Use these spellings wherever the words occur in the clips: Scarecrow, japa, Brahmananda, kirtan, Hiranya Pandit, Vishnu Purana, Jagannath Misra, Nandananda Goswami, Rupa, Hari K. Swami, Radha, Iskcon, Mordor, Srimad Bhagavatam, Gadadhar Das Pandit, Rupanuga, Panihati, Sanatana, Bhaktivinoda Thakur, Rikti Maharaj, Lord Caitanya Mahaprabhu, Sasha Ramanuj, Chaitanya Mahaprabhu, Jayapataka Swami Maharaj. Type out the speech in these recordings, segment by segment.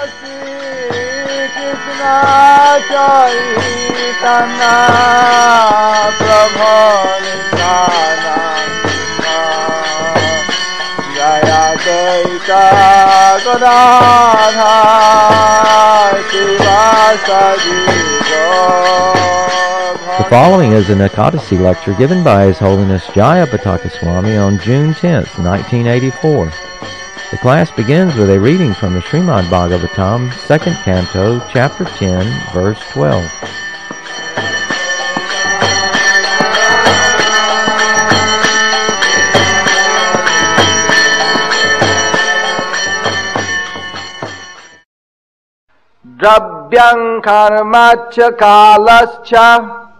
Krishna Chaitanya Prabhu Nityananda Jayapataka Gadadhar Das Pandit. The following is an Ekadasi lecture given by His Holiness Jayapataka Swami on June 10, 1984. The class begins with a reading from the Srimad Bhagavatam, 2nd Canto, Chapter 10, Verse 12. Drabyam karmacha kalascha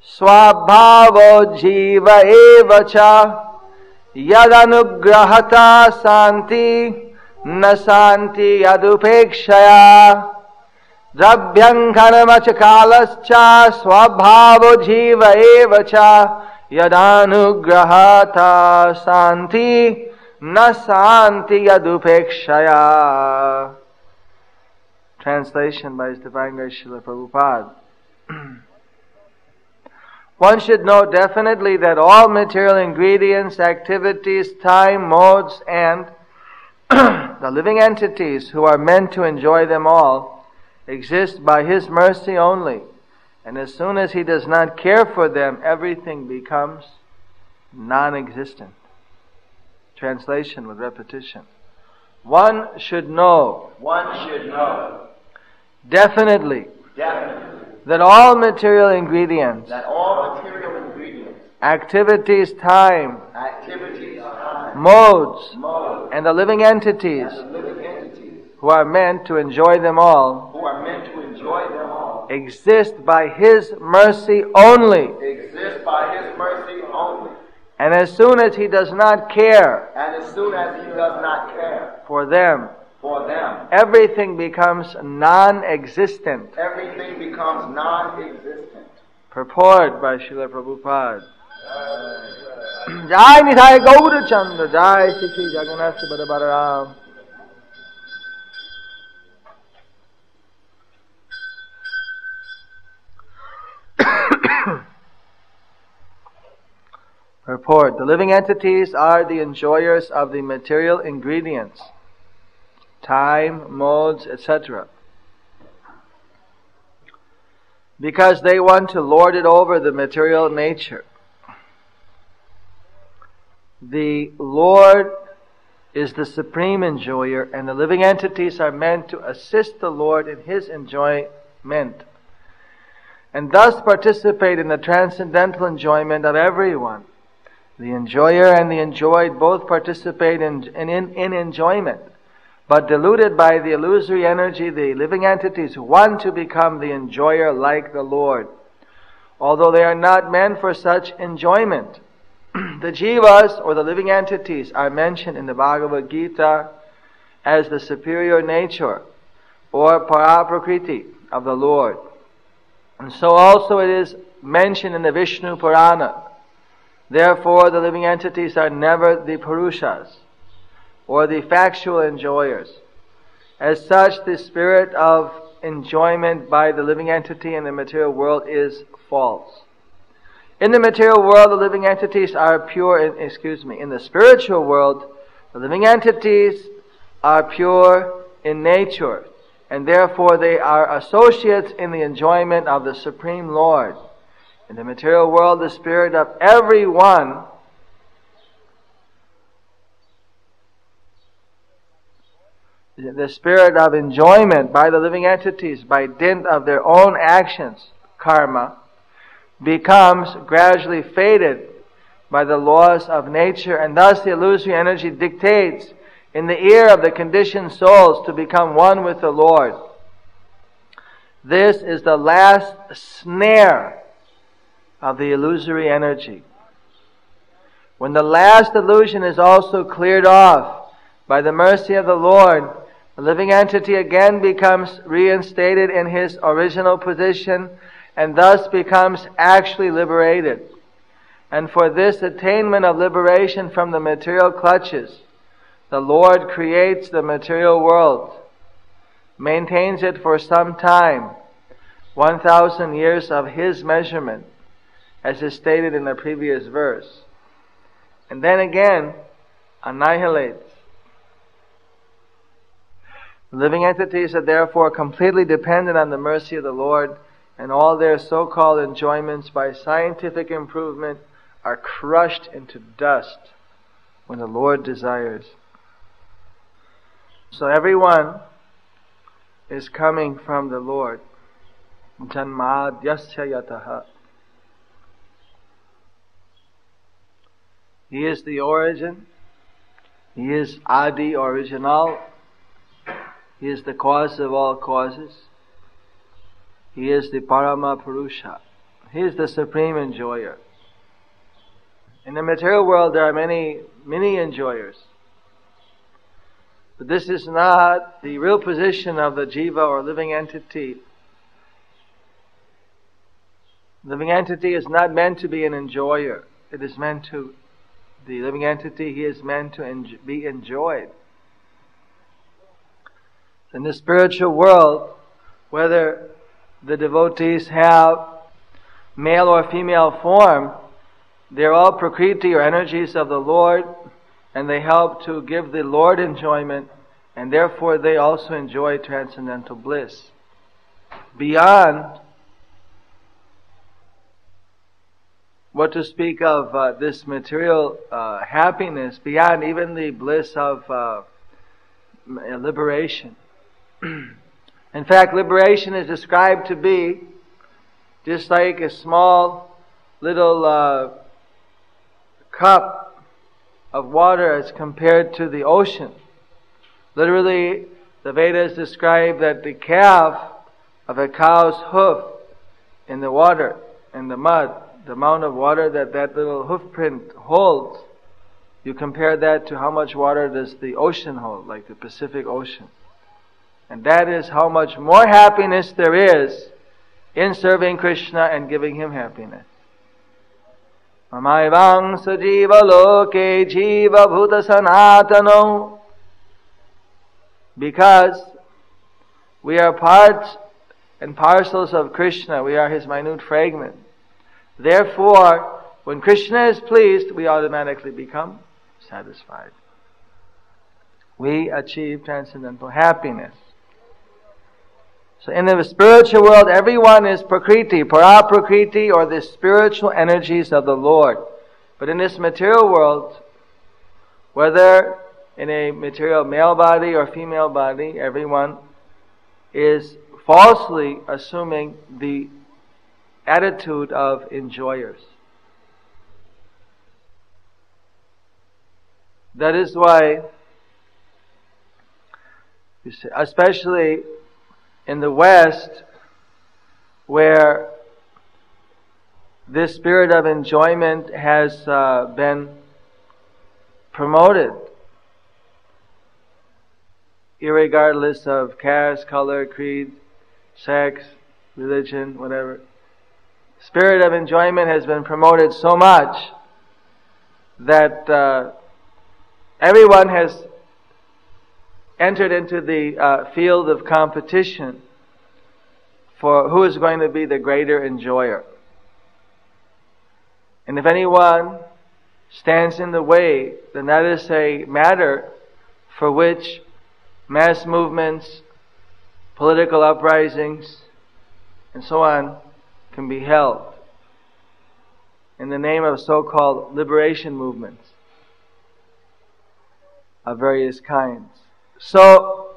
swabhavo jiva evacha Yadanugrahata santi nasanti yadupekshaya Drabyam karmacha kalascha swabhavo jiva evacha Yadanugrahata santi nasanti yadupekshaya. Translation by His Divine Grace Srila Prabhupada. One should know definitely that all material ingredients, activities, time, modes, and the living entities who are meant to enjoy them all exist by His mercy only. And as soon as He does not care for them, everything becomes non-existent. Translation with repetition. One should know. One should know. Definitely. Definitely. That all material ingredients, activities, time, modes, and the living entities who are meant to enjoy them all, exist by His mercy only. And as soon as He does not care for them, everything becomes non-existent. Everything becomes non-existent. Purport by Srila Prabhupada. Jai Nithai Gaura Chandra Jai Shri Jagannath Badabaram. Purport. The living entities are the enjoyers of the material ingredients, time, modes, etc., because they want to lord it over the material nature. The Lord is the supreme enjoyer, and the living entities are meant to assist the Lord in His enjoyment, and thus participate in the transcendental enjoyment of everyone. The enjoyer and the enjoyed both participate in enjoyment. But deluded by the illusory energy, the living entities want to become the enjoyer like the Lord, although they are not meant for such enjoyment. The jivas, or the living entities, are mentioned in the Bhagavad Gita as the superior nature, or paraprakriti, of the Lord. And so also it is mentioned in the Vishnu Purana. Therefore the living entities are never the Purushas, or the factual enjoyers. As such, the spirit of enjoyment by the living entity in the material world is false. In the material world, the living entities are pure. In the spiritual world, the living entities are pure in nature, and therefore they are associates in the enjoyment of the Supreme Lord. In the material world, the spirit of everyone the spirit of enjoyment by the living entities, by dint of their own actions, karma, becomes gradually faded by the laws of nature, and thus the illusory energy dictates in the ear of the conditioned souls to become one with the Lord. This is the last snare of the illusory energy. When the last illusion is also cleared off by the mercy of the Lord, the living entity again becomes reinstated in his original position, and thus becomes actually liberated. And for this attainment of liberation from the material clutches, the Lord creates the material world. maintains it for some time, 1,000 years of his measurement, as is stated in the previous verse, and then again annihilates. Living entities are therefore completely dependent on the mercy of the Lord, and all their so-called enjoyments by scientific improvement are crushed into dust when the Lord desires. So everyone is coming from the Lord. Janmadyasya yataha. He is the origin. He is Adi, original. He is the cause of all causes. He is the Parama Purusha. He is the supreme enjoyer. In the material world there are many, many enjoyers. But this is not the real position of the jiva or living entity. Living entity is not meant to be an enjoyer. It is meant to, the living entity, he is meant to be enjoyed. In the spiritual world, whether the devotees have male or female form, they're all prakriti or energies of the Lord, and they help to give the Lord enjoyment, and therefore they also enjoy transcendental bliss. Beyond what to speak of this material happiness, beyond even the bliss of liberation. In fact, liberation is described to be just like a small little cup of water as compared to the ocean. Literally, the Vedas describe that the calf of a cow's hoof in the water, in the mud, the amount of water that that little hoof print holds, you compare that to how much water does the ocean hold, like the Pacific Ocean. And that is how much more happiness there is in serving Krishna and giving him happiness. Mamayvang sajiva loke jiva bhuta sanatano. Because we are parts and parcels of Krishna, we are his minute fragment. Therefore, when Krishna is pleased, we automatically become satisfied. We achieve transcendental happiness. So in the spiritual world, everyone is prakriti, para prakriti, or the spiritual energies of the Lord. But in this material world, whether in a material male body or female body, everyone is falsely assuming the attitude of enjoyers. That is why, especially in the West, where this spirit of enjoyment has been promoted, irregardless of caste, color, creed, sex, religion, whatever. Spirit of enjoyment has been promoted so much that everyone has entered into the field of competition for who is going to be the greater enjoyer. And if anyone stands in the way, then that is a matter for which mass movements, political uprisings, and so on can be held in the name of so-called liberation movements of various kinds. So,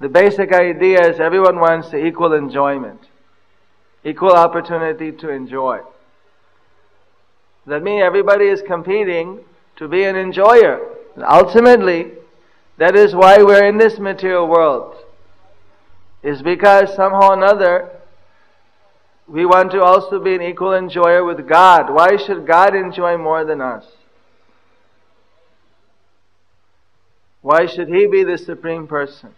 the basic idea is everyone wants the equal enjoyment, equal opportunity to enjoy. That means everybody is competing to be an enjoyer. And ultimately, that is why we're in this material world, is because somehow or another we want to also be an equal enjoyer with God. Why should God enjoy more than us? Why should He be the Supreme Person?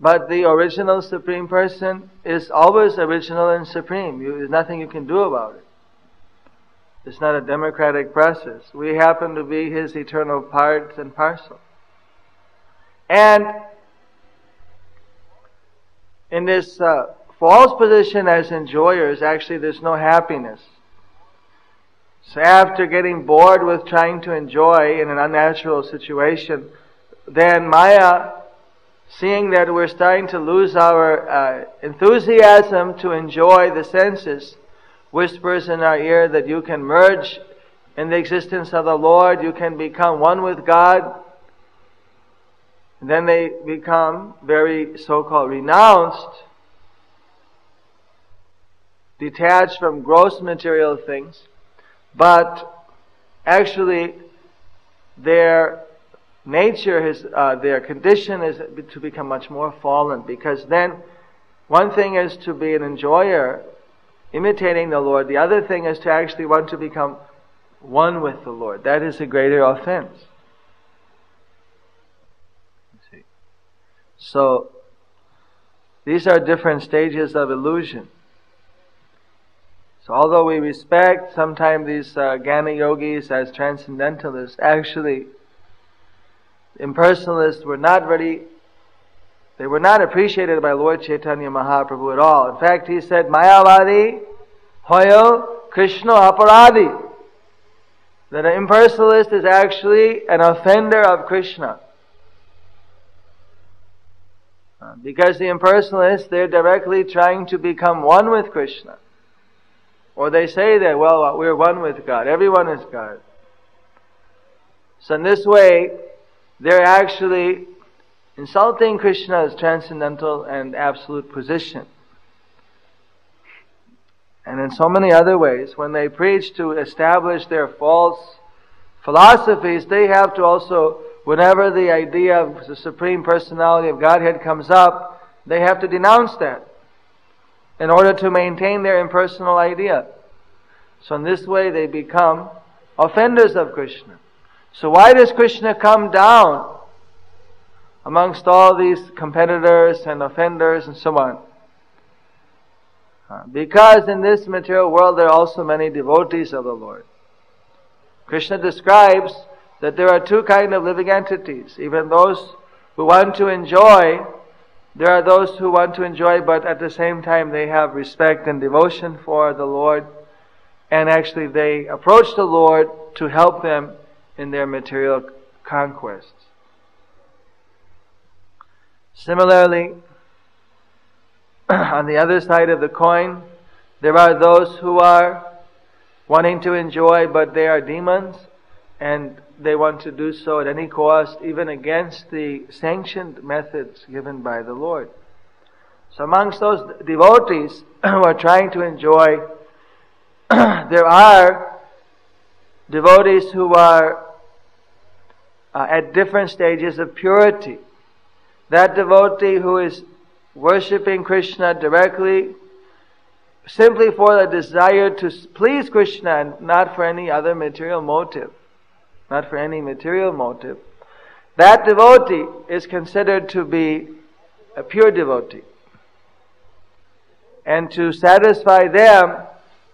But the original Supreme Person is always original and supreme. There's nothing you can do about it. It's not a democratic process. We happen to be his eternal part and parcel. And in this false position as enjoyers, actually there's no happiness. So after getting bored with trying to enjoy in an unnatural situation, then Maya, seeing that we're starting to lose our enthusiasm to enjoy the senses, whispers in our ear that you can merge in the existence of the Lord, you can become one with God. And then they become very so-called renounced, detached from gross material things, but actually their nature, their condition is to become much more fallen, because then one thing is to be an enjoyer, imitating the Lord. The other thing is to actually want to become one with the Lord. That is a greater offense. See. So, these are different stages of illusion. So although we respect sometimes these Jnana Yogis as transcendentalists, actually impersonalists were not really, they were not appreciated by Lord Caitanya Mahaprabhu at all. In fact, he said, Mayavadi hoyo Krishna aparadi. That an impersonalist is actually an offender of Krishna. Because the impersonalists, they're directly trying to become one with Krishna. Or they say that, well, we're one with God. Everyone is God. So in this way, they're actually insulting Krishna's transcendental and absolute position. And in so many other ways, when they preach to establish their false philosophies, they have to also, whenever the idea of the Supreme Personality of Godhead comes up, they have to denounce that in order to maintain their impersonal idea. So in this way they become offenders of Krishna. So why does Krishna come down amongst all these competitors and offenders and so on? Because in this material world there are also many devotees of the Lord. Krishna describes that there are two kinds of living entities. Even those who want to enjoy, there are those who want to enjoy, but at the same time they have respect and devotion for the Lord, and actually they approach the Lord to help them in their material conquests. Similarly, on the other side of the coin, there are those who are wanting to enjoy, but they are demons, and they want to do so at any cost, even against the sanctioned methods given by the Lord. So amongst those devotees who are trying to enjoy, there are devotees who are at different stages of purity. That devotee who is worshipping Krishna directly, simply for the desire to please Krishna and not for any other material motive. Not for any material motive. That devotee is considered to be a pure devotee. And to satisfy them,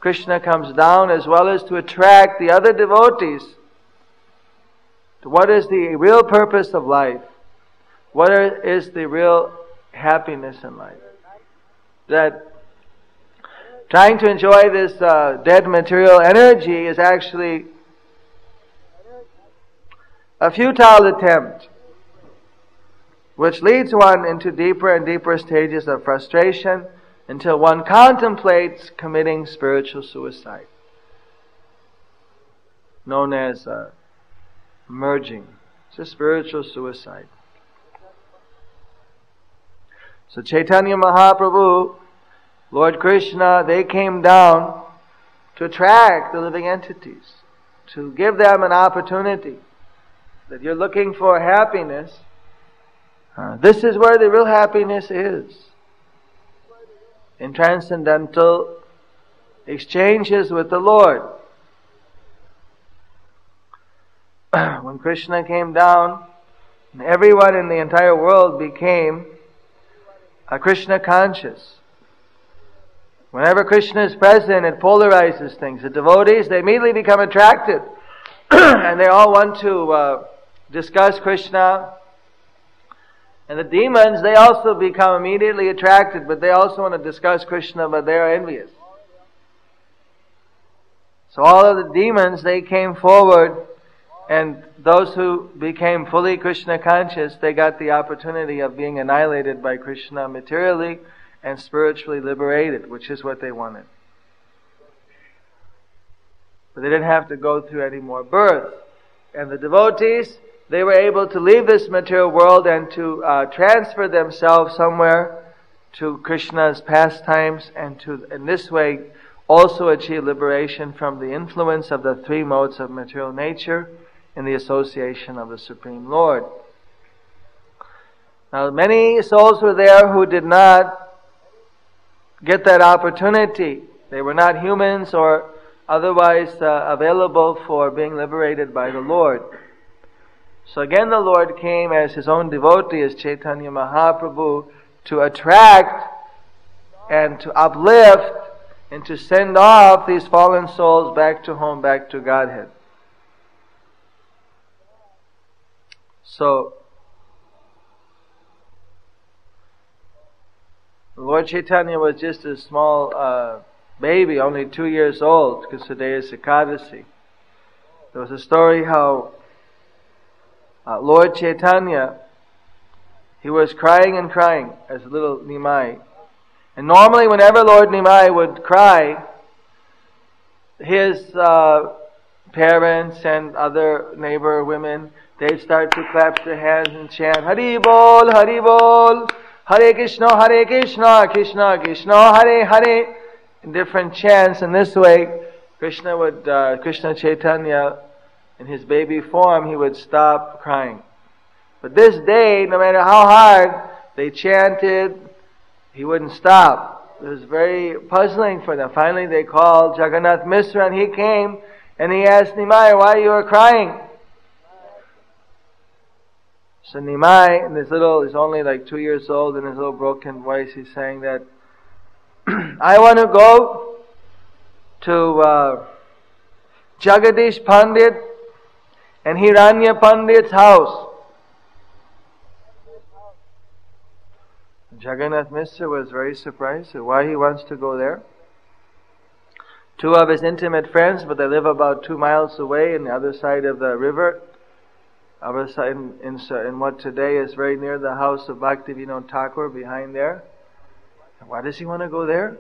Krishna comes down, as well as to attract the other devotees to what is the real purpose of life. What is the real happiness in life? That trying to enjoy this dead material energy is actually a futile attempt, which leads one into deeper and deeper stages of frustration until one contemplates committing spiritual suicide, known as merging. It's a spiritual suicide. So Chaitanya Mahaprabhu, Lord Krishna, they came down to attract the living entities, to give them an opportunity. That you're looking for happiness, this is where the real happiness is. In transcendental exchanges with the Lord. When Krishna came down, everyone in the entire world became a Krishna conscious. Whenever Krishna is present, it polarizes things. The devotees, they immediately become attracted. And they all want to discuss Krishna. And the demons, they also become immediately attracted, but they also want to discuss Krishna, but they are envious. So all of the demons, they came forward, and those who became fully Krishna conscious, they got the opportunity of being annihilated by Krishna materially and spiritually liberated, which is what they wanted. But they didn't have to go through any more birth. And the devotees, they were able to leave this material world and to transfer themselves somewhere to Krishna's pastimes, and to, in this way, also achieve liberation from the influence of the three modes of material nature in the association of the Supreme Lord. Now, many souls were there who did not get that opportunity. They were not humans or otherwise available for being liberated by the Lord. So again, the Lord came as His own devotee, as Chaitanya Mahaprabhu, to attract and to uplift and to send off these fallen souls back to home, back to Godhead. So, Lord Chaitanya was just a small baby, only 2 years old, because today is Ekadasi. There was a story how Lord Chaitanya, he was crying and crying as little Nimai. And normally whenever Lord Nimai would cry, his parents and other neighbor women, they'd start to clap their hands and chant, Hari Bol, Hari Bol, Hare Krishna, Krishna Krishna, Hare Hare, in different chants. In this way, Krishna Chaitanya, in his baby form, he would stop crying. But this day, no matter how hard they chanted, he wouldn't stop. It was very puzzling for them. Finally, they called Jagannath Misra, and he came, and he asked Nimai, why you were crying? So Nimai, in he's only like 2 years old, in his little broken voice, he's saying that, I want to go to Jagadish Pandit and Hiranya Pandit's house. Jagannath Misra was very surprised at why he wants to go there. Two of his intimate friends, but they live about 2 miles away on the other side of the river, in what today is very near the house of Bhaktivinoda Thakur, behind there. Why does he want to go there?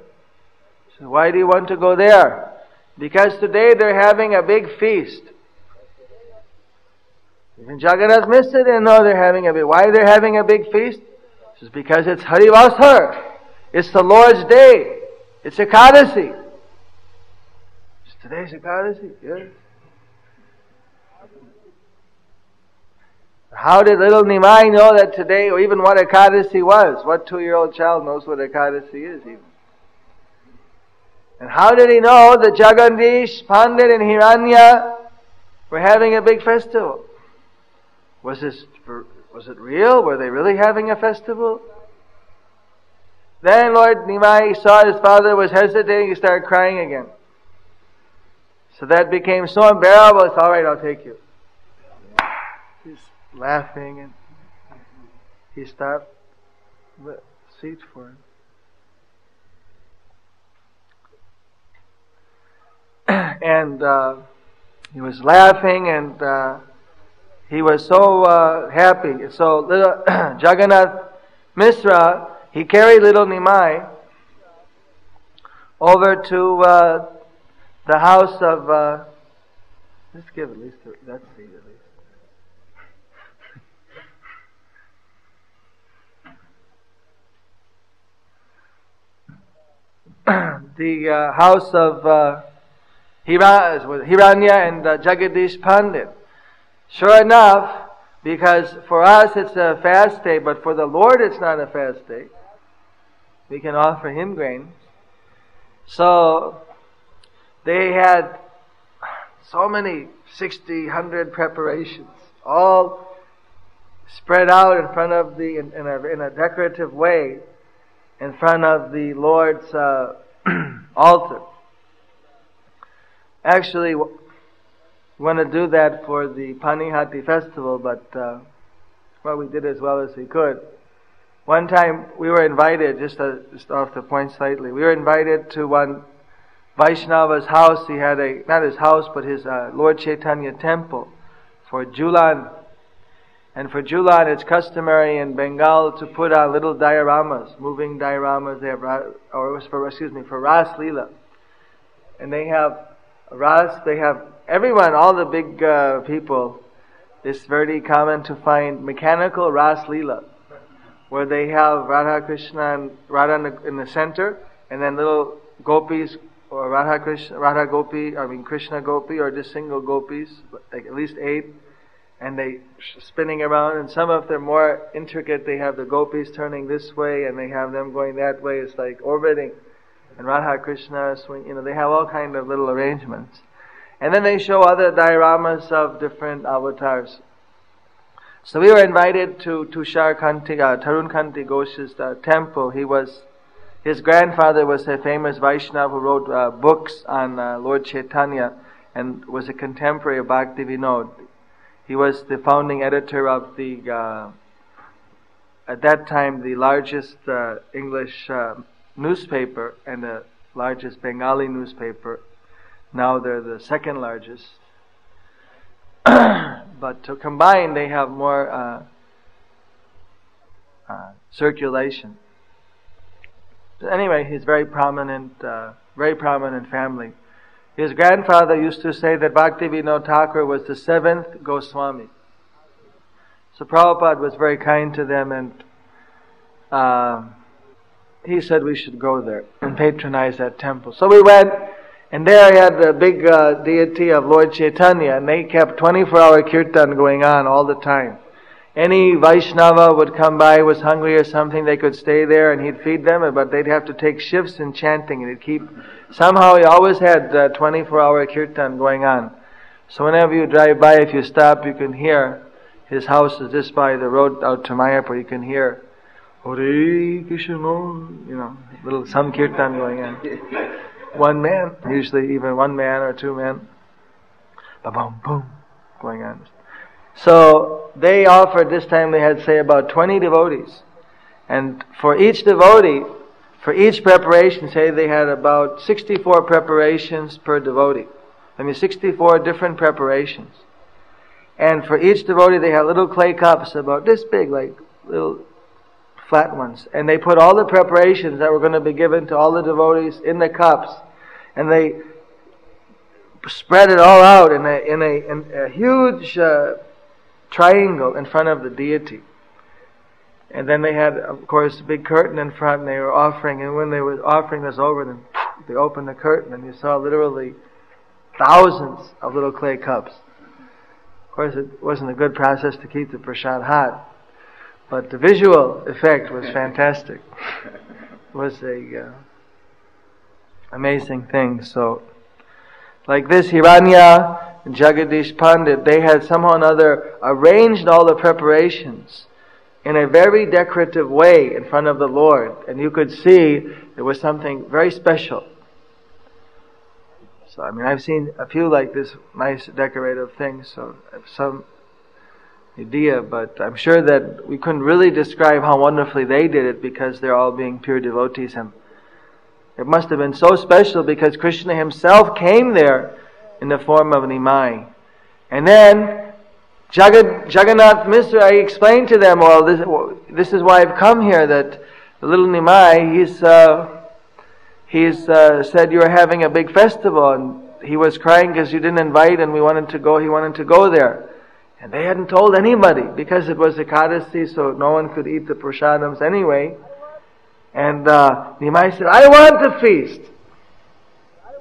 So why do you want to go there? Because today they're having a big feast. Even Jagannath Misra didn't know they're having a big... Why they're having a big feast? It's because it's Harivasar. It's the Lord's day. It's Ekadasi. Today's Ekadasi, yes. How did little Nimai know that today, or even what Ekadasi was? What 2-year-old child knows what Ekadasi is even? And how did he know that Jagadish, Pandit and Hiranya were having a big festival? Was it real? Were they really having a festival? Then Lord Nimai saw his father was hesitating, he started crying again. So that became so unbearable, it's alright, I'll take you. He's laughing and he stopped the seat for him. And he was laughing and he was so happy. So little Jagannath Misra, he carried little Nimai over to the house of... let's give at least that seat at least. The house of Hiranya and Jagadish Pandit. Sure enough, because for us it's a fast day, but for the Lord it's not a fast day. We can offer Him grain. So, they had so many 60, 100 preparations, all spread out in front of in a decorative way, in front of the Lord's altar. Actually, we want to do that for the Panihati festival, but well, we did as well as we could. One time we were invited, just off the point slightly, we were invited to one Vaishnava's house. He had a, not his house, but his Lord Chaitanya temple for Julan. And for Julan, it's customary in Bengal to put on little dioramas, moving dioramas. They have, for Ras Lila. And they have Ras, they have everyone, all the big people. It's very common to find mechanical Ras Lila, where they have Radha Krishna and Radha in the center, and then little gopis, or Krishna gopi, or just single gopis, like at least 8, and they spinning around. And some of them more intricate, they have the gopis turning this way, and they have them going that way. It's like orbiting. And Radha Krishna swing, you know, they have all kind of little arrangements. And then they show other dioramas of different avatars. So we were invited to Tushar Kanti, Tarun Kanti Ghosh's temple. He was, his grandfather was a famous Vaishnava who wrote books on Lord Chaitanya and was a contemporary of Bhaktivinoda. He was the founding editor of the, at that time, the largest English newspaper and the largest Bengali newspaper. Now they're the second largest. But to combine, they have more circulation. So anyway, he's very prominent family. His grandfather used to say that Bhaktivinoda Thakur was the 7th Goswami. So Prabhupada was very kind to them, and he said we should go there and patronize that temple. So we went. And there I had the big deity of Lord Chaitanya, and they kept 24-hour kirtan going on all the time. Any Vaishnava would come by, was hungry or something, they could stay there and he'd feed them, but they'd have to take shifts in chanting, and he'd keep, somehow he always had 24-hour kirtan going on. So whenever you drive by, if you stop, you can hear, his house is just by the road out to Mayapur, you can hear, Hare Krishna, you know, little some kirtan going on. One man, usually even one man or two men, ba-boom, boom, going on. So they offered, this time they had, say, about 20 devotees. And for each devotee, for each preparation, say they had about 64 preparations per devotee. I mean 64 different preparations. And for each devotee they had little clay cups about this big, like little flat ones, and they put all the preparations that were going to be given to all the devotees in the cups, and they spread it all out in a huge triangle in front of the deity. And then they had, of course, a big curtain in front, and they were offering, and when they were offering this over them, they opened the curtain, and you saw literally thousands of little clay cups. Of course, it wasn't a good process to keep the prasad hot, but the visual effect was fantastic. It was a amazing thing. So, like this, Hiranya and Jagadish Pandit, they had somehow or another arranged all the preparations in a very decorative way in front of the Lord. And you could see there was something very special. So, I mean, I've seen a few like this, nice decorative things. So, some idea, but I'm sure that we couldn't really describe how wonderfully they did it, because they're all being pure devotees, and it must have been so special because Krishna himself came there in the form of Nimai. And then Jagannath Misra, I explained to them, well, this is why I've come here, that the little Nimai, he's said you're having a big festival, and he was crying because you didn't invite, and he wanted to go there. And they hadn't told anybody, because it was Ekadasi, so no one could eat the prasadams anyway. And Nimai said, I want to feast!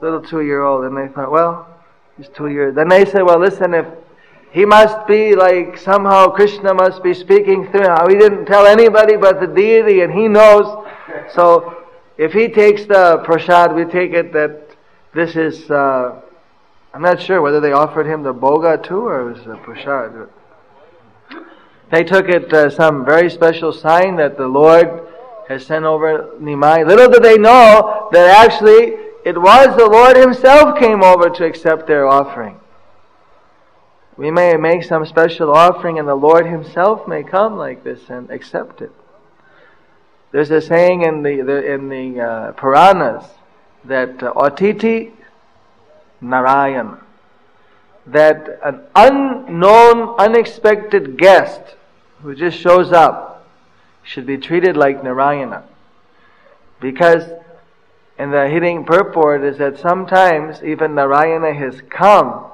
Little 2-year-old, and they thought, well, he's 2 years. Then they said, well, listen, if he must be like, somehow Krishna must be speaking through him. We didn't tell anybody but the deity, and he knows. So, if he takes the prasad, we take it that this is... I'm not sure whether they offered him the boga too, or it was the prasad. They took it some very special sign that the Lord has sent over Nimai. Little did they know that actually it was the Lord Himself came over to accept their offering. We may make some special offering and the Lord Himself may come like this and accept it. There's a saying in the Puranas that Atiti Narayan, that an unknown, unexpected guest who just shows up should be treated like Narayana. Because in the hitting purport is that sometimes even Narayana has come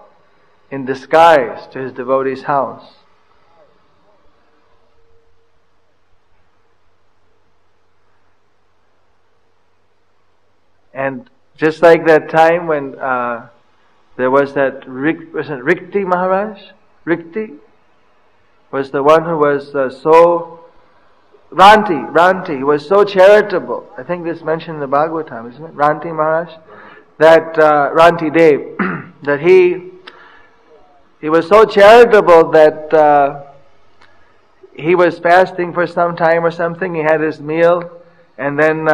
in disguise to his devotee's house. And just like that time when there was that Rikti Maharaj? Rikti was the one who was Ranti was so charitable. I think this mentioned in the Bhagavatam, isn't it? Ranti Maharaj, that Rantidev, that he was so charitable that he was fasting for some time or something. He had his meal, and then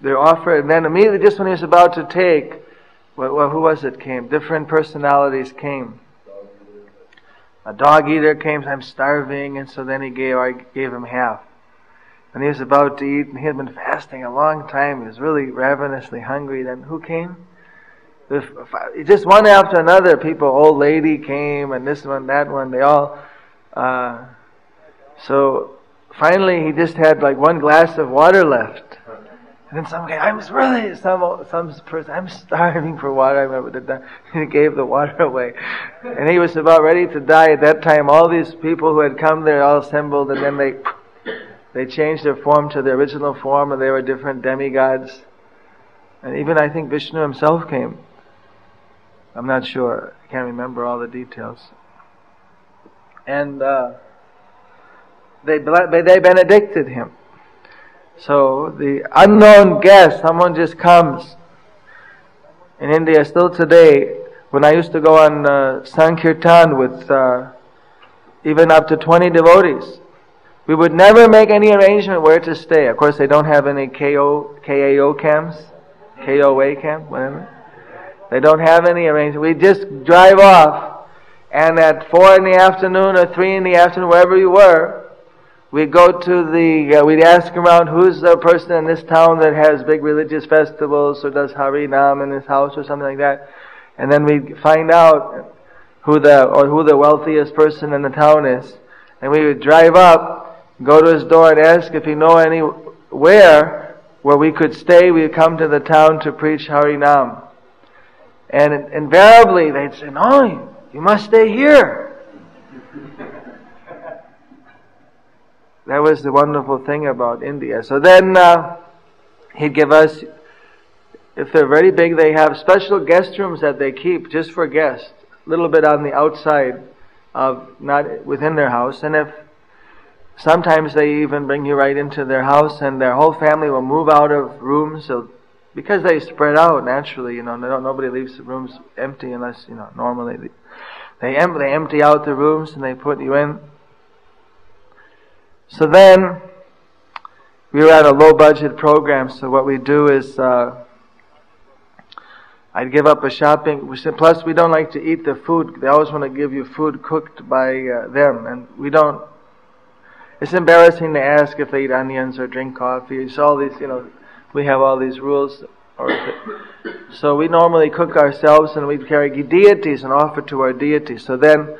their offer, and then immediately, just when he was about to take, who was it came? Different personalities came. A dog eater came, I'm starving, and so then I gave him half. And he was about to eat, and he had been fasting a long time, he was really ravenously hungry. Then who came? Just one after another, people, old lady came, and this one, that one, they all, so finally he just had like one glass of water left. And then some guy, I'm starving for water. I remember the time he gave the water away. And he was about ready to die at that time. All these people who had come there all assembled, and then they changed their form to their original form, and they were different demigods. And even I think Vishnu himself came. I'm not sure. I can't remember all the details. And they benedicted him. So the unknown guest, someone just comes. In India, still today, when I used to go on Sankirtan with even up to 20 devotees, we would never make any arrangement where to stay. Of course, they don't have any KOA camp, whatever. They don't have any arrangement. We just drive off, and at 4 in the afternoon or 3 in the afternoon, wherever you were, we'd go to we'd ask around, who's the person in this town that has big religious festivals or does Hari Nam in his house or something like that. And then we'd find out who the wealthiest person in the town is. And we would drive up, go to his door and ask if he know anywhere where we could stay. We'd come to the town to preach Hari Nam. And invariably they'd say, no, you must stay here. That was the wonderful thing about India. So then he'd give us, if they're very big, they have special guest rooms that they keep just for guests, a little bit on the outside, of not within their house. And if sometimes they even bring you right into their house, and their whole family will move out of rooms, so, because they spread out naturally. You know, nobody leaves the rooms empty unless, you know, normally they empty out the rooms and they put you in. So then, we were at a low-budget program, so what we do is, I'd give up a shopping, plus we don't like to eat the food, they always want to give you food cooked by them, and we don't, it's embarrassing to ask if they eat onions or drink coffee, it's all these, you know, we have all these rules, so we normally cook ourselves, and we carry deities and offer to our deities. So then,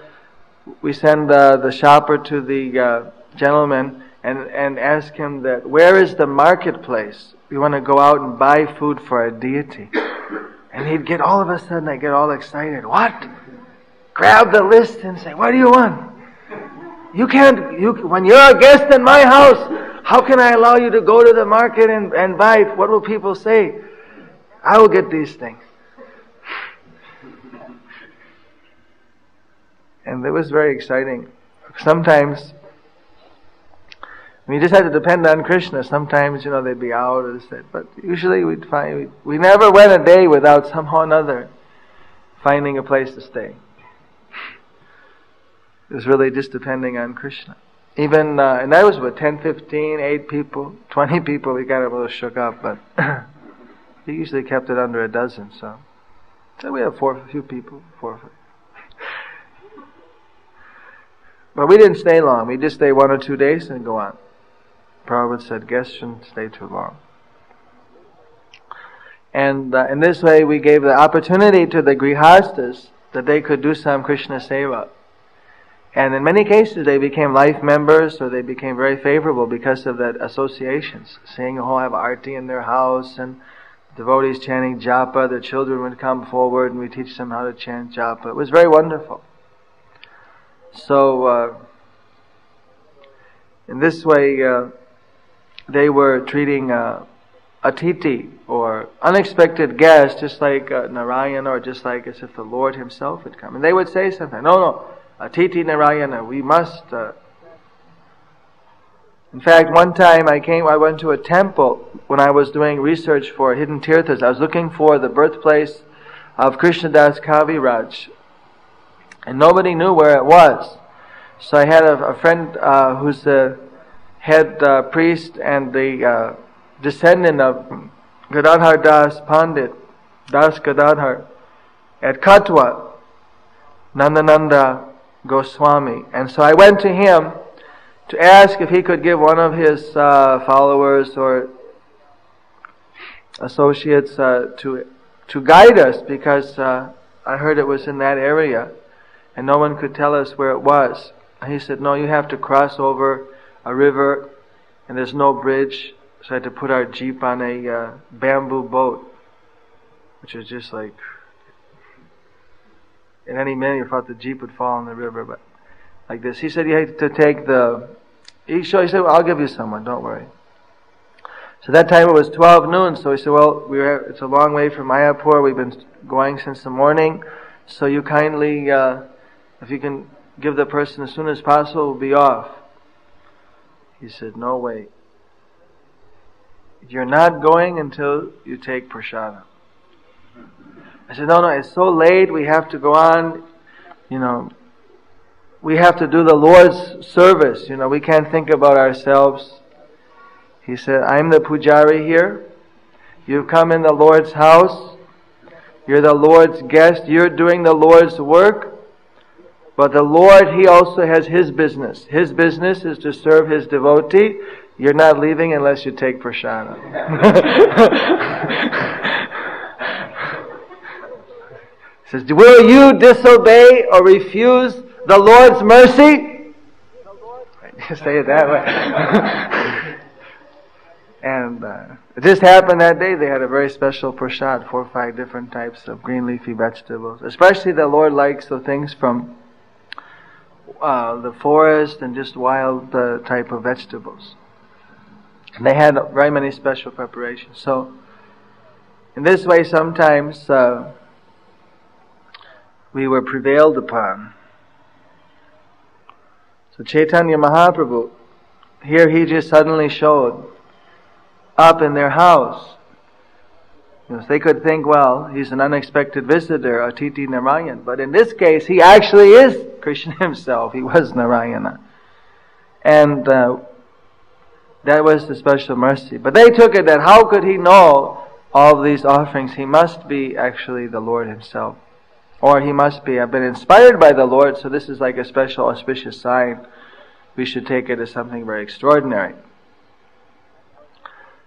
we send the shopper to the gentleman and ask him that, where is the marketplace? We want to go out and buy food for our deity. And he'd get, all of a sudden, I get all excited. What? Grab the list and say, what do you want? You can't, when you're a guest in my house, how can I allow you to go to the market and buy? What will people say? I will get these things. And it was very exciting. Sometimes we just had to depend on Krishna. Sometimes, you know, they'd be out or this, that. But usually we'd find, we never went a day without somehow or another finding a place to stay. It was really just depending on Krishna. Even, and I was with 10, 15, 8 people, 20 people, he got a little shook up, but he usually kept it under a dozen, so we had a few people. But we didn't stay long. We just stayed 1 or 2 days and go on. Prabhupada said, guests shouldn't stay too long. And in this way, we gave the opportunity to the grihastas that they could do some Krishna seva. And in many cases, they became life members, or they became very favorable because of that associations. Seeing a whole have arti in their house, and devotees chanting japa, their children would come forward, and we teach them how to chant japa. It was very wonderful. So, in this way, they were treating atiti, or unexpected guest, just like Narayana, or just like as if the Lord himself had come. And they would say something, no, Atiti Narayana, we must. In fact, one time I went to a temple when I was doing research for hidden tirthas. I was looking for the birthplace of Krishnadas Kaviraj, and nobody knew where it was. So I had a friend who's the head priest and the descendant of Gadadhar Das Pandit, Das Gadadhar, at Katwa, Nandananda Goswami. And so I went to him to ask if he could give one of his followers or associates to guide us, because I heard it was in that area and no one could tell us where it was. And he said, no, you have to cross over a river and there's no bridge, so I had to put our jeep on a bamboo boat, which was just like, in any minute, I thought the jeep would fall in the river, but like this. He said, you had to take the... He said, well, I'll give you someone, don't worry. So that time it was 12 noon, so he said, well, it's a long way from Mayapur, we've been going since the morning, so you kindly, if you can give the person as soon as possible, we'll be off. He said, no way. You're not going until you take prashadam. I said, no, it's so late, we have to go on, we have to do the Lord's service, we can't think about ourselves. He said, I'm the pujari here, you've come in the Lord's house, you're the Lord's guest, you're doing the Lord's work, but the Lord, he also has his business. His business is to serve his devotee. You're not leaving unless you take prashadam. Says, will you disobey or refuse the Lord's mercy? The Lord. Say it that way. And it just happened that day. They had a very special prashad, 4 or 5 different types of green leafy vegetables. Especially the Lord likes the things from the forest and just wild type of vegetables. And they had very many special preparations. So, in this way, sometimes... we were prevailed upon. So Chaitanya Mahaprabhu, here he just suddenly showed up in their house. So they could think, well, he's an unexpected visitor, Atiti Narayan. But in this case, he actually is Krishna himself. He was Narayana. And that was the special mercy. But they took it that how could he know all these offerings? He must be actually the Lord himself. Or he must be, I've been inspired by the Lord, so this is like a special auspicious sign. We should take it as something very extraordinary.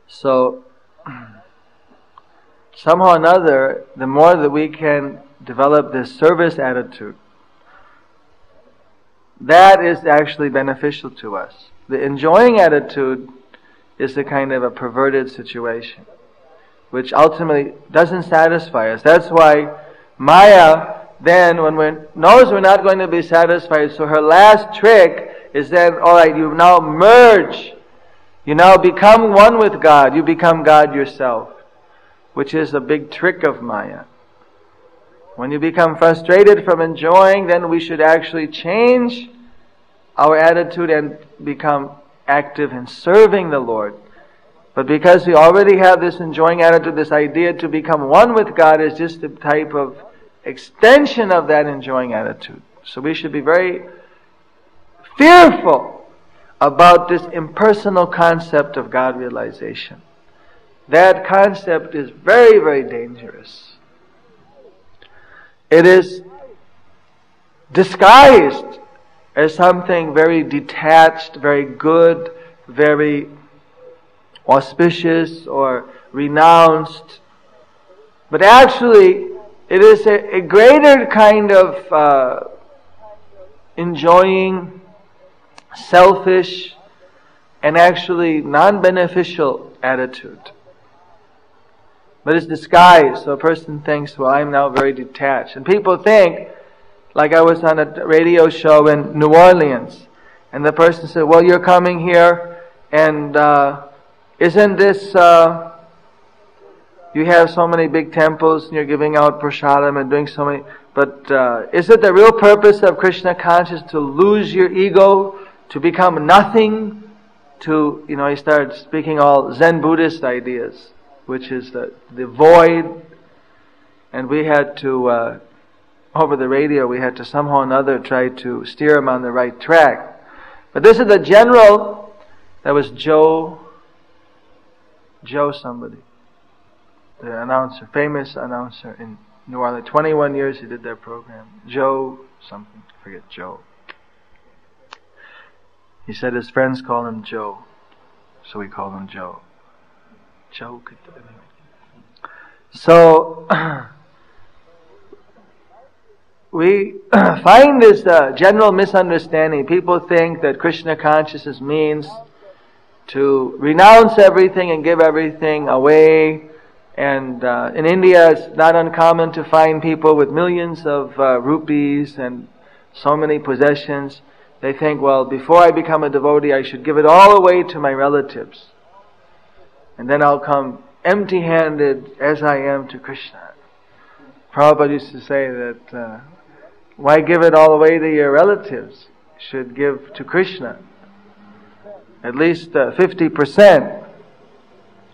So, somehow or another, the more that we can develop this service attitude, that is actually beneficial to us. The enjoying attitude is a kind of a perverted situation, which ultimately doesn't satisfy us. That's why Maya, then, when we knows we're not going to be satisfied, so her last trick is then, alright, you now merge. You now become one with God. You become God yourself, which is a big trick of Maya. When you become frustrated from enjoying, then we should actually change our attitude and become active in serving the Lord. But because we already have this enjoying attitude, this idea to become one with God is just the type of extension of that enjoying attitude. So we should be very fearful about this impersonal concept of God realization. That concept is very, very dangerous. It is disguised as something very detached, very good, very auspicious or renounced. But actually, it is a greater kind of enjoying, selfish, and actually non-beneficial attitude. But it's disguised, so a person thinks, well, I'm now very detached. And people think, like I was on a radio show in New Orleans, and the person said, well, you're coming here, and isn't this, you have so many big temples, and you're giving out prasadam and doing so many, but is it the real purpose of Krishna consciousness to lose your ego, to become nothing, to, you know, he started speaking all Zen Buddhist ideas, which is the void, and we had to, over the radio, we had to somehow or another try to steer him on the right track. But this is the general, that was Joe somebody, the announcer, famous announcer in New Orleans. 21 years he did that program. Joe something, I forget, Joe. He said his friends call him Joe, so we call him Joe. Joe could do anything. So, we find this general misunderstanding. People think that Krishna consciousness means to renounce everything and give everything away. And in India, it's not uncommon to find people with millions of rupees and so many possessions. They think, well, before I become a devotee, I should give it all away to my relatives. And then I'll come empty-handed as I am to Krishna. Prabhupada used to say that, why give it all away to your relatives? You should give to Krishna. At least 50%.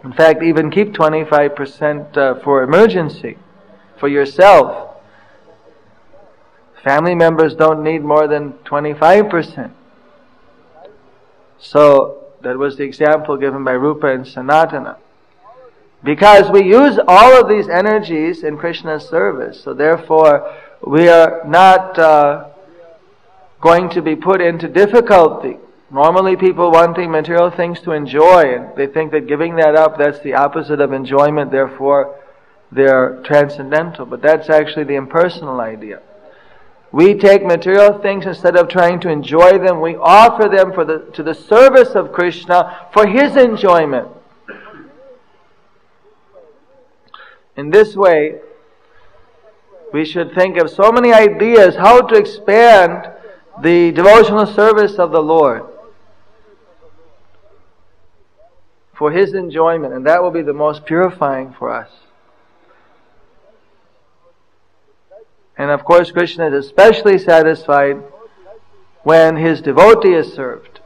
In fact, even keep 25% for emergency, for yourself. Family members don't need more than 25%. So, that was the example given by Rupa and Sanatana. Because we use all of these energies in Krishna's service, so therefore we are not going to be put into difficulty. Normally people wanting material things to enjoy, and they think that giving that up, that's the opposite of enjoyment, therefore they're transcendental. But that's actually the impersonal idea. We take material things, instead of trying to enjoy them, we offer them to the service of Krishna for His enjoyment. In this way, we should think of so many ideas how to expand the devotional service of the Lord for His enjoyment, and that will be the most purifying for us. And of course, Krishna is especially satisfied when His devotee is served.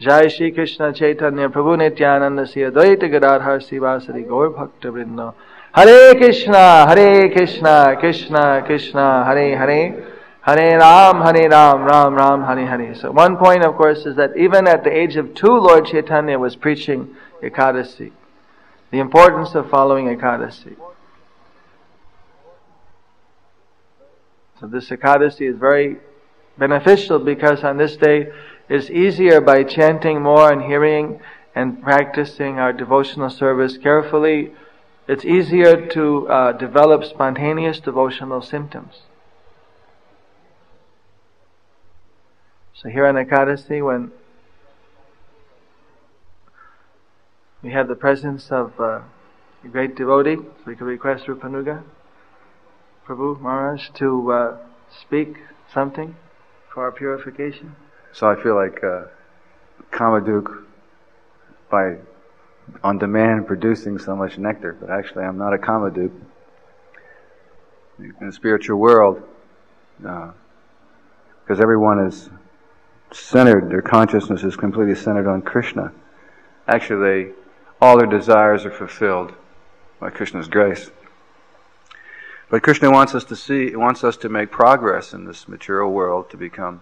Jai Shri Krishna Chaitanya Prabhu Nityananda Sri Advaita Gadadhar Sivasari Gaur Bhakta Vrinda. Hare Krishna, Hare Krishna, Krishna Krishna, Hare Hare, Hare Ram, Ram Ram, Hare Hare. So one point, of course, is that even at the age of 2, Lord Chaitanya was preaching Ekadasi, the importance of following Ekadasi. So this Ekadasi is very beneficial because on this day it's easier by chanting more and hearing and practicing our devotional service carefully. It's easier to develop spontaneous devotional symptoms. So here on Ekadasi, when we have the presence of a great devotee, so we can request Rupanuga Prabhu Maharaj to speak something for our purification. So I feel like Kamaduk, by on demand, producing so much nectar, but actually I'm not a Kamaduk. In the spiritual world, because everyone is centered, their consciousness is completely centered on Krishna. Actually, all their desires are fulfilled by Krishna's grace. But Krishna wants us to see, wants us to make progress in this material world to become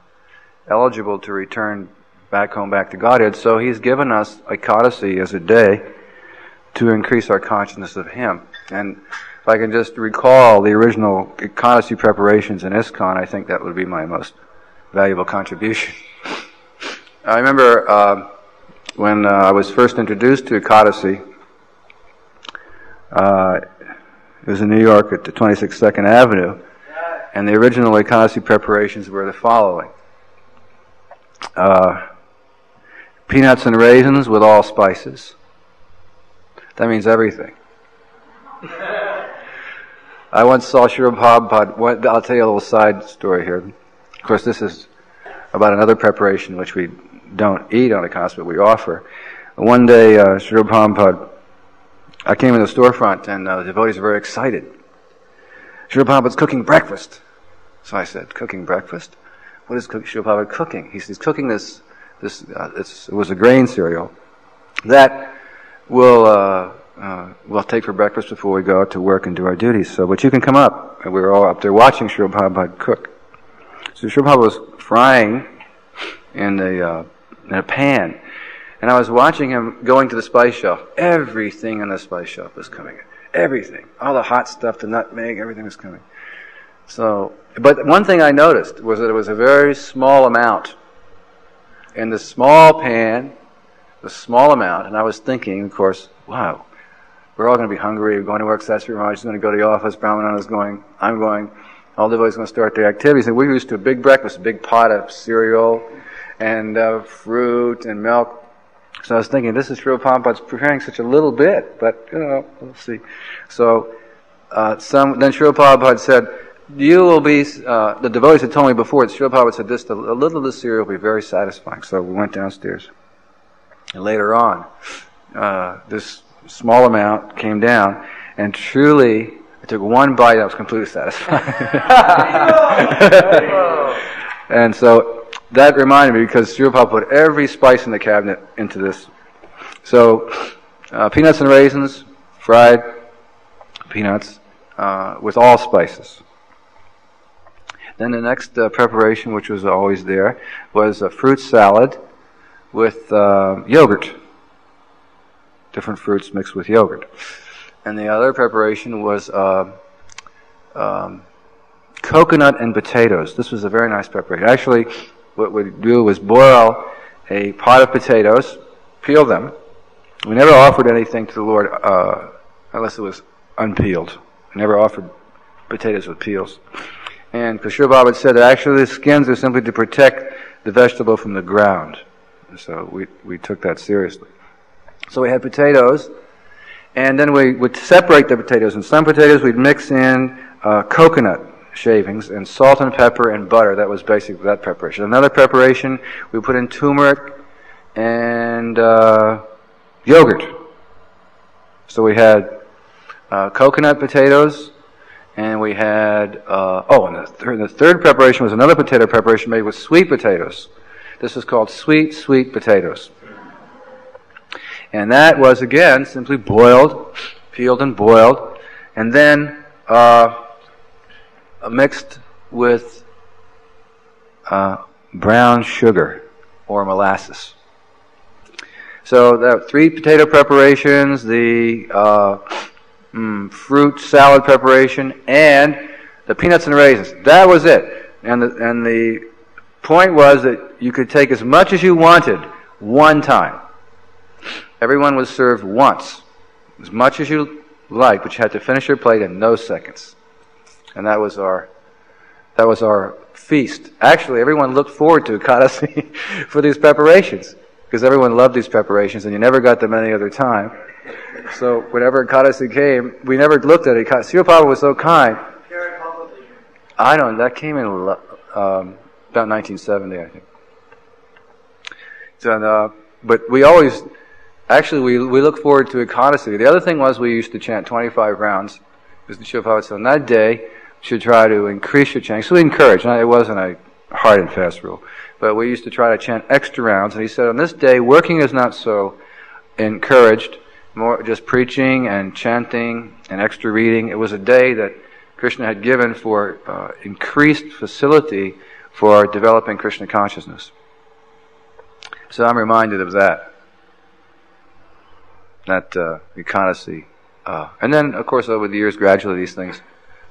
eligible to return back home, back to Godhead. So he's given us Ekadasi as a day to increase our consciousness of him. And if I can just recall the original Ekadasi preparations in Iskcon, I think that would be my most valuable contribution. I remember when I was first introduced to Ekadasi, it was in New York at the 22nd Avenue, and the original Ekadasi preparations were the following. Peanuts and raisins with all spices. That means everything. I once saw Srila Prabhupada. I'll tell you a little side story here. Of course, this is about another preparation which we don't eat on Ekadasi, but we offer. One day, Srila Prabhupada, I came in the storefront, and the devotees were very excited. Srila Prabhupada's cooking breakfast. So I said, cooking breakfast? What is Srila Prabhupada cooking? He says, cooking it was a grain cereal that we'll take for breakfast before we go out to work and do our duties. So, but you can come up. And we were all up there watching Srila Prabhupada cook. So Srila Prabhupada was frying in a pan. And I was watching him going to the spice shelf. Everything in the spice shelf was coming in. Everything. All the hot stuff, the nutmeg, everything was coming. So, but one thing I noticed was that it was a very small amount. In the small pan, the small amount, and I was thinking, of course, wow, we're all going to be hungry, we're going to work, Sasha Ramanuj is going to go to the office, Brahmananda is going, I'm going, all the boys are going to start their activities. And we were used to a big breakfast, a big pot of cereal and fruit and milk. So I was thinking, this is Srila Prabhupada's preparing such a little bit, but, you know, we'll see. So then Srila Prabhupada said, you will be, the devotees had told me before, that Srila Prabhupada said this, a little of this cereal will be very satisfying. So we went downstairs. And later on, this small amount came down, and truly, I took one bite, I was completely satisfied. And so that reminded me, because Srila Prabhupada put every spice in the cabinet into this. So, peanuts and raisins, fried peanuts, with all spices. Then the next preparation, which was always there, was a fruit salad with yogurt. Different fruits mixed with yogurt. And the other preparation was coconut and potatoes. This was a very nice preparation. Actually, what we do was boil a pot of potatoes, peel them. We never offered anything to the Lord unless it was unpeeled. We never offered potatoes with peels. And Kishore Babad said that actually the skins are simply to protect the vegetable from the ground. So we took that seriously. So we had potatoes, and then we would separate the potatoes. And some potatoes we'd mix in coconut shavings and salt and pepper and butter. That was basically that preparation. Another preparation, we put in turmeric and yogurt. So we had coconut potatoes. And we had, and the third preparation was another potato preparation made with sweet potatoes. This is called sweet potatoes. And that was, again, simply boiled, peeled and boiled, and then mixed with brown sugar or molasses. So there were three potato preparations, the fruit salad preparation, and the peanuts and raisins. That was it. And the point was that you could take as much as you wanted one time. Everyone was served once, as much as you like, but you had to finish your plate in no seconds. And that was our feast. Actually, everyone looked forward to Ekadasi for these preparations, because everyone loved these preparations, and you never got them any other time. So whenever Ekadasi came, we never looked at Ekadasi. Srila Prabhupada was so kind. I don't know, that came in about 1970, I think. So, but we always, actually, we look forward to Ekadasi. The other thing was we used to chant 25 rounds. Srila Prabhupada said, on that day, you should try to increase your chanting. So we encouraged. Now, it wasn't a hard and fast rule. But we used to try to chant extra rounds. And he said, on this day, working is not so encouraged. More just preaching and chanting and extra reading. It was a day that Krishna had given for increased facility for developing Krishna consciousness. So I'm reminded of that. That reconnaissance. And then, of course, over the years, gradually these things.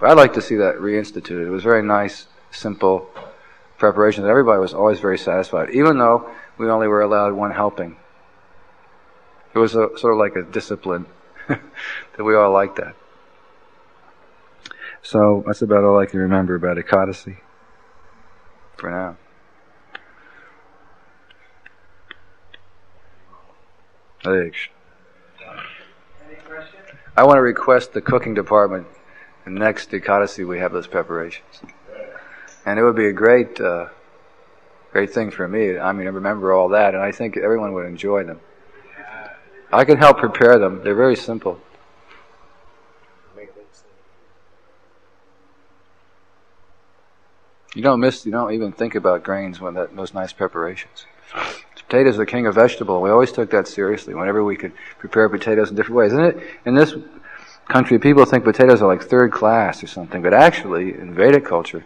But I'd like to see that reinstituted. It was very nice, simple preparation that everybody was always very satisfied, even though we only were allowed one helping. It was a, sort of like a discipline that we all liked that. So that's about all I can remember about Ekadasi for now. Thanks. I want to request the cooking department the next Ekadasi we have those preparations. And it would be a great great thing for me. I mean, I remember all that, and I think everyone would enjoy them. I can help prepare them. They're very simple. You don't even think about grains when those nice preparations. Potatoes are the king of vegetable. We always took that seriously whenever we could prepare potatoes in different ways. Isn't it? In this country, people think potatoes are like third class or something, but actually, in Vedic culture,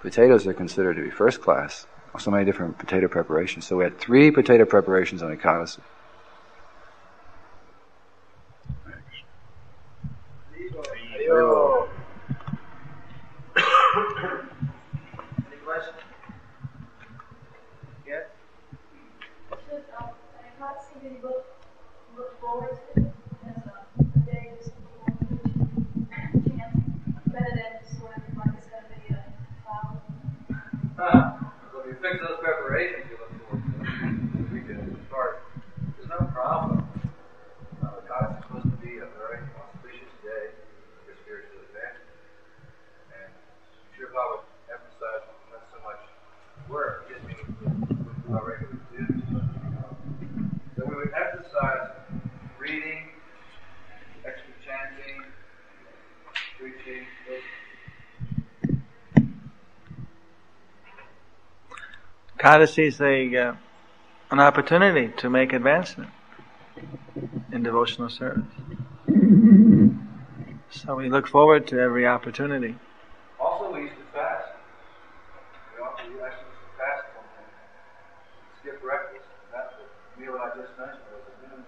potatoes are considered to be first class. So many different potato preparations. So we had 3 potato preparations on Ekadasi. Well, if you fix those preparations, you look forward to them. We can start. There's no problem. God is supposed to be a very auspicious day for spiritual advancement. And Srila Prabhupada emphasized not so much work, just meaning with our regular students. So we would emphasize reading, extra chanting, preaching, Ekadasi is an opportunity to make advancement in devotional service. So we look forward to every opportunity. Also, we used to fast. We also used to fast one time. Skip breakfast. That's the meal I just mentioned was a noon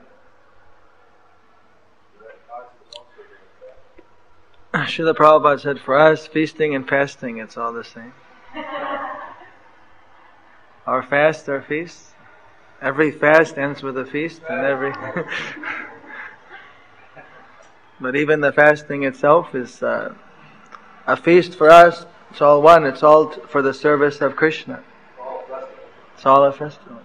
meal. Srila Prabhupada said, for us, feasting and fasting, it's all the same. Our fast, our feast. Every fast ends with a feast, and every. But even the fasting itself is a feast for us. It's all one. It's all for the service of Krishna. It's all a festival.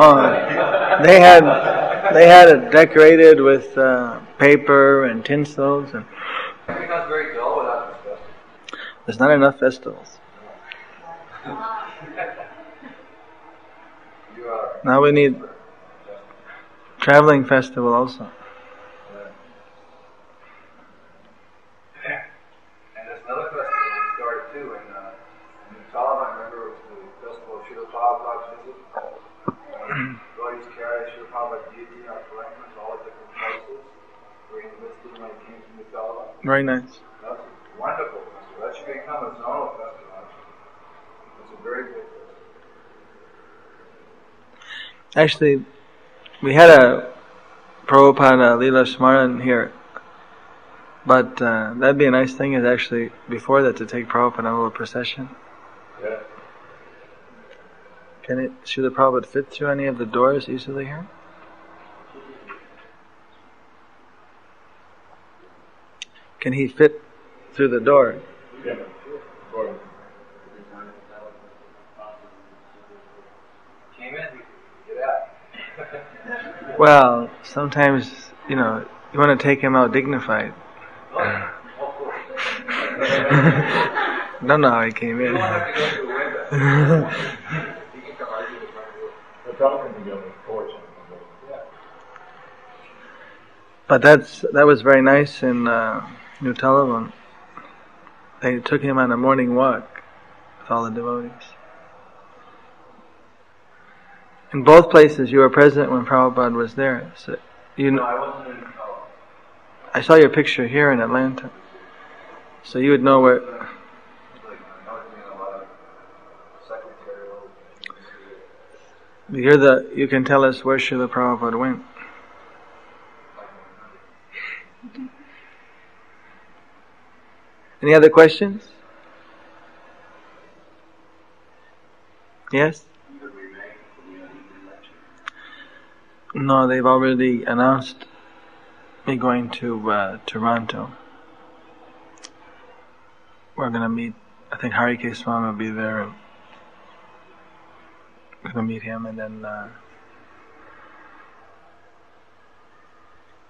Oh, they had it decorated with paper and tinsels, and everything's very dull without the festival. There's not enough festivals. Now we need traveling festival also. Very nice. That's wonderful. That should become a zonal festival. It's a very good festival. Actually, we had a Prabhupada Lila Smaran here, but that'd be a nice thing is actually before that to take Prabhupada on a little procession. Yeah. Should the Prabhupada fit through any of the doors easily here? Can he fit through the door? Yeah. Well, sometimes, You want to take him out dignified? Don't know how he came in. But that was very nice in New Televan. They took him on a morning walk with all the devotees. In both places, you were present when Prabhupada was there. So you know, I wasn't in New Televan. I saw your picture here in Atlanta. So you would know where. You can tell us where Srila Prabhupada went. Any other questions? Yes? No, they've already announced me going to Toronto. We're going to meet, I think Hari K. Swami will be there, and we're going to meet him, and then I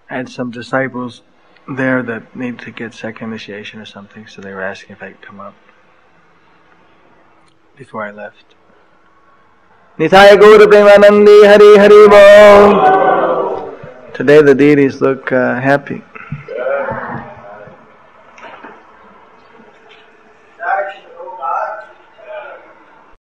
had some disciples there that need to get second initiation or something, so they were asking if I could come up before I left. Nithaya Guru Premanandi Hari Hari Bol. Today the deities look happy.